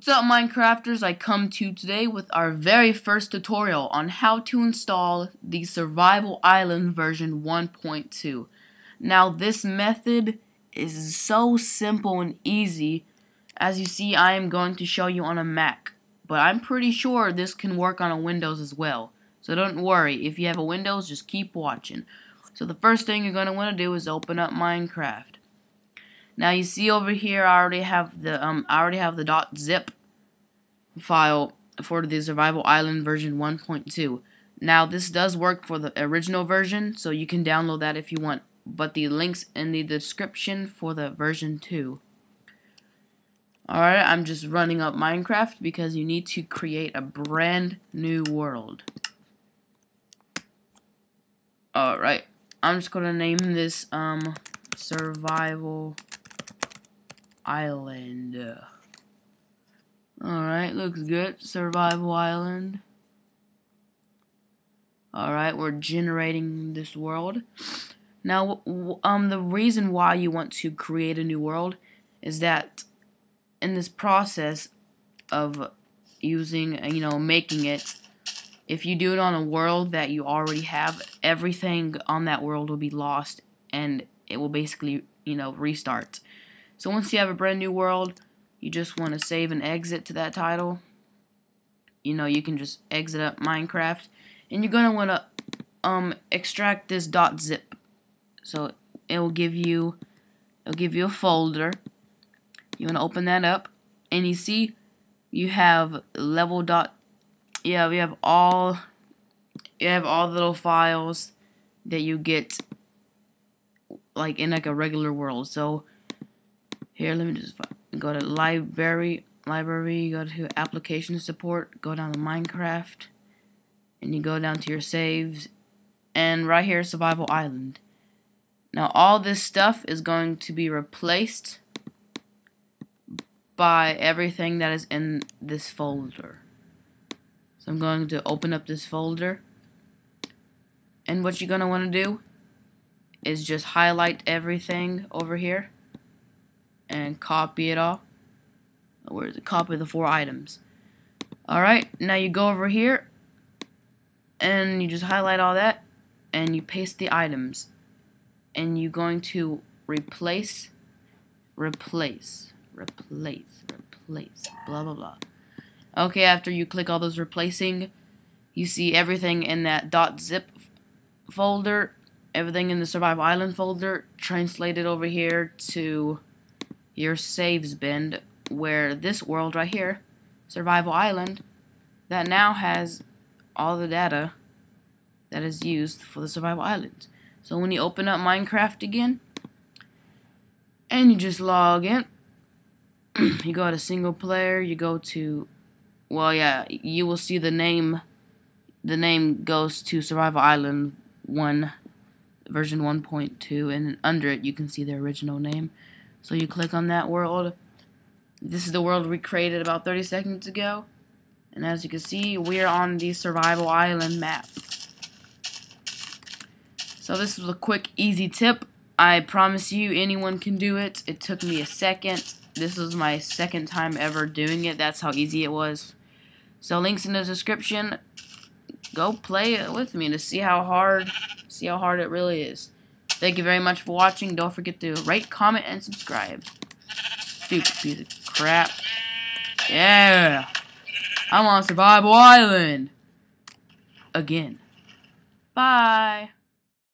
What's up, Minecrafters? I come to you today with our very first tutorial on how to install the Survival Island version 1.2. Now this method is so simple and easy. As you see, I am going to show you on a Mac, but I'm pretty sure this can work on a Windows as well. So don't worry, if you have a Windows, just keep watching. So the first thing you're going to want to do is open up Minecraft. Now you see over here, I already have the .zip file for the Survival Island version 1.2. Now this does work for the original version, so you can download that if you want. But the link's in the description for the version 2. Alright, I'm just running up Minecraft because you need to create a brand new world. Alright, I'm just gonna name this Survival Island. Alright, looks good. Survival Island. Alright, we're generating this world. Now, the reason why you want to create a new world is that in this process of making it, if you do it on a world that you already have, everything on that world will be lost and it will basically, restart. So once you have a brand new world, you just want to save and exit to that title. You can just exit up Minecraft, and you're gonna want to extract this .zip. So it'll give you a folder. You want to open that up, and you see you have all the little files that you get in a regular world. So here, let me just go to library, go to application support, go down to Minecraft, and you go down to your saves, and right here, Survival Island. Now all this stuff is going to be replaced by everything that is in this folder. So I'm going to open up this folder, and what you're going to want to do is just highlight everything over here and copy it all. Where's the copy of the 4 items? Alright, now you go over here and you just highlight all that and you paste the items, and you're going to replace, blah blah blah. Okay, after you click all those replacing, you see everything in that .zip folder, everything in the Survival Island folder, translated over here to your saves bin, where this world right here, Survival Island, that now has all the data that is used for the Survival Island. So when you open up Minecraft again, and you just log in, you go to single player, you go to, you will see the name goes to Survival Island 1 version 1.2, and under it you can see the original name. So you click on that world. This is the world we created about 30 seconds ago, and as you can see, we're on the Survival Island map. So this was a quick, easy tip. I promise you, anyone can do it. It took me a second. This was my second time ever doing it. That's how easy it was. So links in the description. Go play it with me to see how hard it really is. Thank you very much for watching. Don't forget to rate, comment, and subscribe. Stupid piece of crap. Yeah. I'm on Survival Island. Again. Bye.